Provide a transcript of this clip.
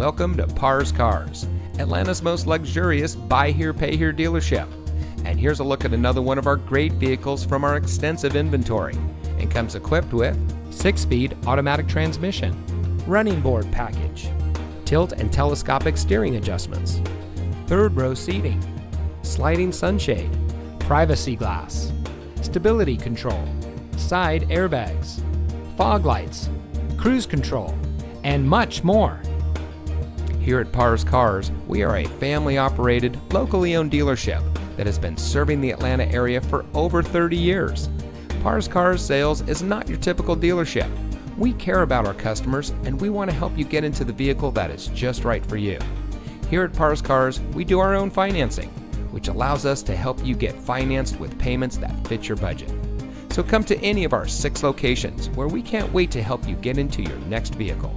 welcome to PARS Cars, Atlanta's most luxurious buy here, pay here dealership. And here's a look at another one of our great vehicles from our extensive inventory, and comes equipped with 6-speed automatic transmission, running board package, tilt and telescopic steering adjustments, third row seating, sliding sunshade, privacy glass, stability control, side airbags, fog lights, cruise control, and much more. Here at PARS Cars, we are a family-operated, locally owned dealership that has been serving the Atlanta area for over 30 years. PARS Cars Sales is not your typical dealership. We care about our customers, and we want to help you get into the vehicle that is just right for you. Here at PARS Cars, we do our own financing, which allows us to help you get financed with payments that fit your budget. So come to any of our 6 locations, where we can't wait to help you get into your next vehicle.